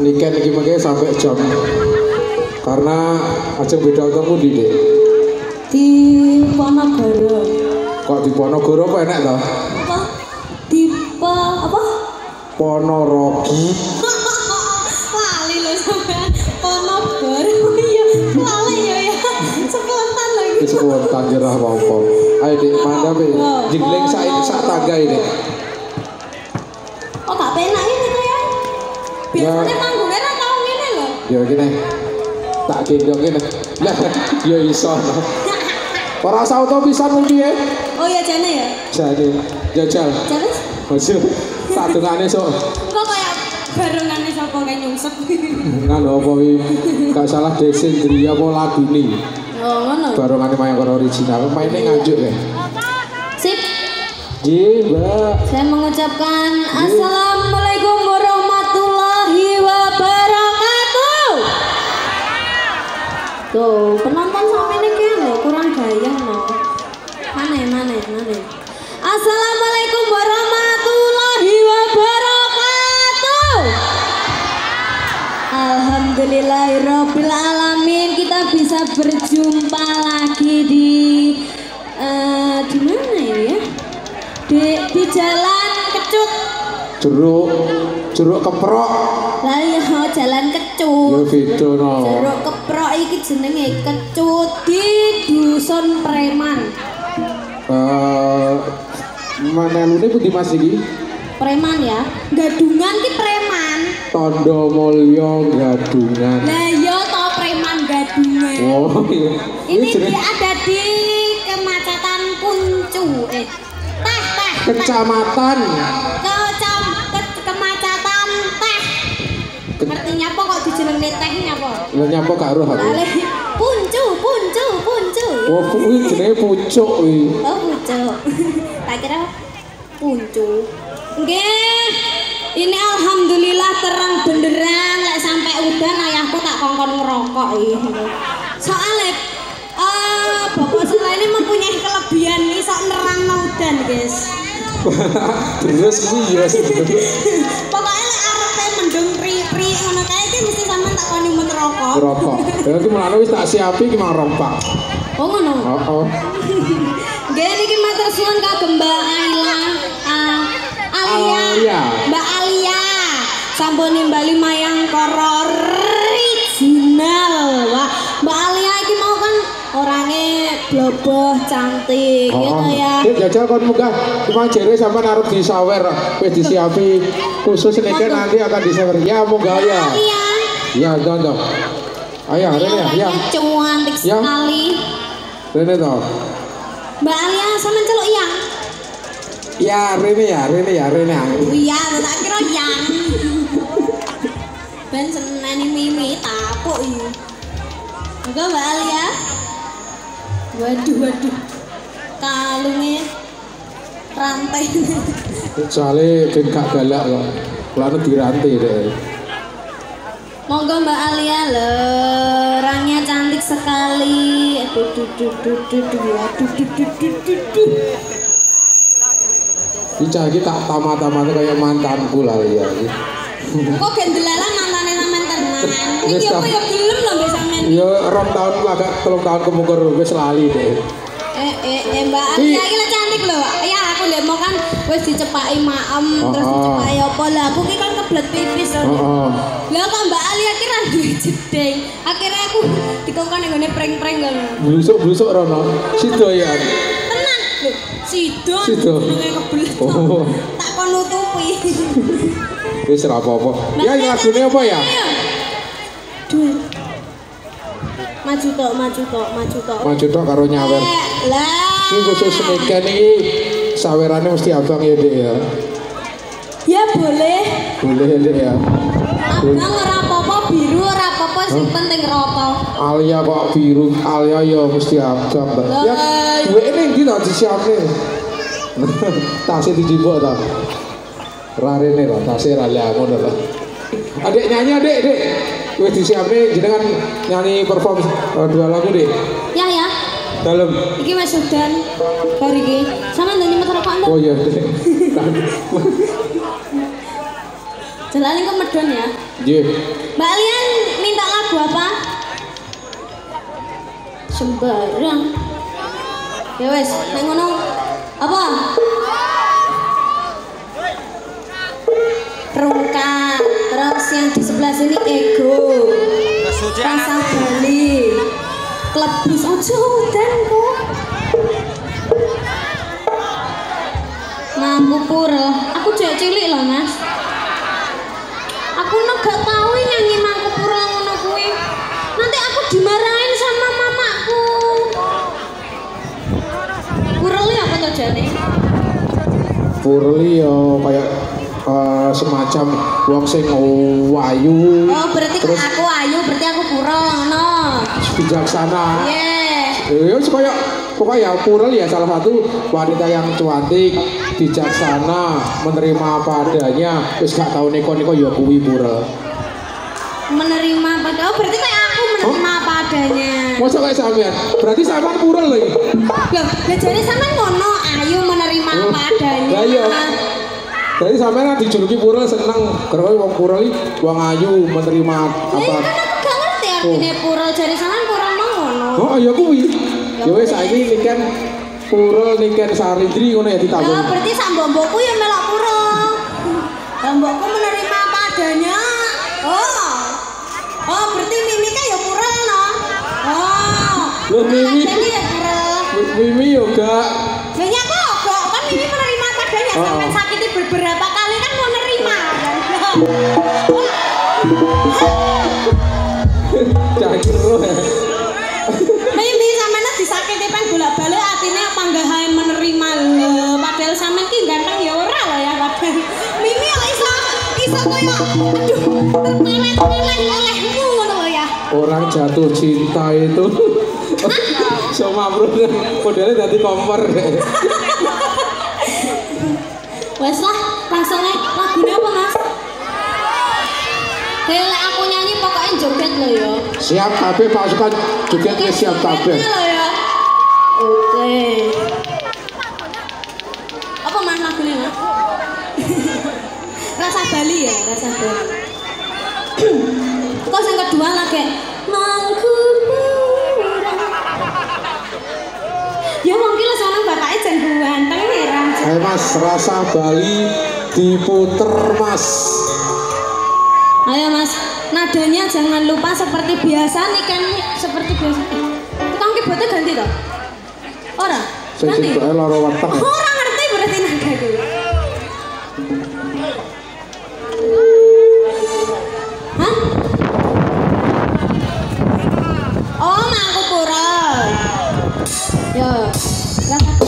Niken iki mengke sampai jam karena aja beda kemudi deh. Di Ponorogo. Kok di Ponorogo kok enak toh? Apa? Tipe apa? Ponorogo. Lali loh sampean. Ponorogo ya. Lali ya ya. Sekeletan lagi. Sekeletan jerah apa-apa. Ayo Dik, mandap iki. Jengling sak tangga ini. Oh gak penak ini tuh ya. Biasanya panggungnya ra tau ngene lho. Ya kene. Tak gendong kene. Lah ya iso. Ora usah auto pisan piye. Oh ya jane ya. Jane. Jajal. Terus? Ojo. Sadungane sok. Kok kaya barongane sapa kaya nyungsep. Kan opo iki? Gak salah desin diri apa lagune. Oh ngono. Barongane Mayang Koro original, maine Nganjuk ya. Sip. Nggih, Mbak. Saya mengucapkan assalamualaikum warahmatullahi wabarakatuh. Tuh, penonton sampe niki lho kurang gayah lho. Mane. Assalamualaikum warahmatullahi wabarakatuh. Alhamdulillahirabbil alamin, kita bisa berjumpa lagi di mana ya? Di Jalan Kecut Jeruk Keprok. Lah iya Jalan Kecut. Ya beda no. Jeruk Keprok iki jenenge Kecut di Dusun Preman. Manelune pundi Mas iki? Preman ya. Gadungan ki Preman. Tondo Mulyo Gadungan. Lah iya to Preman Gadungan. Oh iya. Ini dia ada di Kecamatan Puncu. Kecamatan Teh. Artinya apa kok dijenengne tehnya apa? Lah nyapa gak roh aku. Puncu. Oh, kuwi jenenge pucuk kuwi. Oh, pucuk. Tak kira puncu. Nggih. Ini alhamdulillah terang benderang, lek sampai udan ayahku tak kongkon ngerokok iki. Soale bapak saya ini mempunyai kelebihan nih sok nerang udan, guys. Terus sih ya sebenarnya. Pokoknya lek arepe mendung pri-pri ngono kae iki mesti sampean tak koni mut rokok. Rokok. Ya iki mulane wis tak siapi iki mang rompak. Oh ngono. Heeh. Nggih niki matur suwun kagem Mbak Alia. Mbak Alia. Sampun nimbali Mayang Koro original. Wah, Mbak Alia iki mau kan orangnya bloboh cantik gitu ya. Dia jajal kon munggah cuma jere sampean arep disawer wis disiapi khusus niki nanti akan disawer ya munggah ya. Ya dong. Ayo rene ya. Cantik sekali. Rene toh. Mbak Alia sampean celuk yang. Ya rene. Iya, tak kira yang. Ben seneni mimi tapuk iki. Monggo Mbak Alia. Waduh, kalungnya rantai. Soalnya ben gak galak kok, lalu dirantai deh. Monggo Mbak Alia lho, orangnya cantik sekali. Aduh. Dicah iki tak tamat-tamatnya kayak mantanku lah ya. Kok gendelalan mantannya sampean tenan. Iki apa ya gelem lho mbek sampean. Ya 2 tahun agak 3 tahun kemungkur wis lali deh. Mbak Alia iki lho cantik lho. Ya aku lek mau kan wis dicepaki maem terus dicepaki apa lah aku iki kan keblet pipis lho. Lah kok Mbak Alia iki ra duwe jedeng. Akhirnya aku dikongkon ning gone prank-prank lho. Blusuk-blusuk rono. Sido ya. Tenan lho. Sido. Keblet. Tak kon nutupi. Wis ra apa-apa. Ya lagune apa ya? Duh. Maju tok karo nyawer. Lah. Iki khusus Niken iki sawerane mesti abang ya, Dik ya. Ya boleh. Boleh Dik ya. Abang ora apa-apa biru ora apa-apa sing penting roto. Alia kok biru, Alia ya mesti abang, Mbak. Ya duwe ning ndi to disiapne? Tasih dijibok ta. Rarene ra tasih ra lha ngono lho. Adik nyanyi Adik. Wis disiapne jenengan nyanyi perform 2 lagu Dik. Ya. Dalem. Iki Mas Sudan. Bar iki. Sampeyan nyanyi metu rokok. Oh iya Dik. Jalanin ke Medon ya. Nggih. Mbak Alia minta lagu apa? Sembarang. Ya wes, nek ngono apa? Rungkat. Terus yang di sebelah sini ego. Rasa Bali. Klebus ojo udan kok. Mampu pura. Aku jek cilik loh, Mas. Aku gak tahu nyanyi mampu pura ngono kuwi. Nanti aku dimarahin sama mamaku. Purli apa terjadi? Purli yo kayak semacam wong sing wayu. Oh, berarti terus, aku ayu, berarti aku pura ngono. Bijaksana. Iya. Wis koyo pokoknya Purul ya salah satu wanita yang cuantik, bijaksana, menerima apa adanya, terus gak tau neko-neko ya kuwi Purul. Menerima apa? Oh berarti kayak aku menerima apa adanya. Masa kayak sampean? Berarti sampean Purul lagi. Loh, jadi sampean ngono ayo menerima apa adanya. Ayo. Jadi sampean dijuluki Purul seneng, terus wong Purul iki wong ayu menerima apa. Gak ngerti artine Purul jadi sampean Purul ngono. Oh ya kuwi. Yo wis saiki Niken Purul Niken Salindri ngono ya ditambah. Ya berarti sak mbokku ya melok Purul. Mbokku menerima apa adanya. Oh. Oh berarti mimiknya ya Purul no. Oh. Lho mimik. Mimik yo gak. Mimik aku kok kan mimik menerima apa adanya sampai sakiti beberapa kali kan mau nerima kan. Cangkru ya. Sakitnya pengen bolak-balik hatinya apa enggak hae menerima lho. Padahal sampean ki ganteng ya ora lho ya padahal. Mimi kok iso koyo aduh terpelet-pelet olehmu ngono lho ya. Orang jatuh cinta itu sama bro modelnya dadi kompor. Wes lah langsung lagune apa Mas? Lek aku nyanyi pokoknya joget lho ya. Siap kabeh pasukan jogetnya siap kabeh. Oke. Apa mas lagunya mas? Rasa Bali ya, rasa Bali. Terus yang kedua lagi mangkura. Ya mungkin lah seorang bapaknya jangguan, tapi heran. Hai mas, rasa Bali diputer mas. Ayo mas, nadanya jangan lupa seperti biasa nih kan, seperti biasa. Tukang keyboardnya ganti toh? Ora. Nanti. Ora ngerti berarti nada itu. Hah? Oh, mangku pura. Yo. Rasa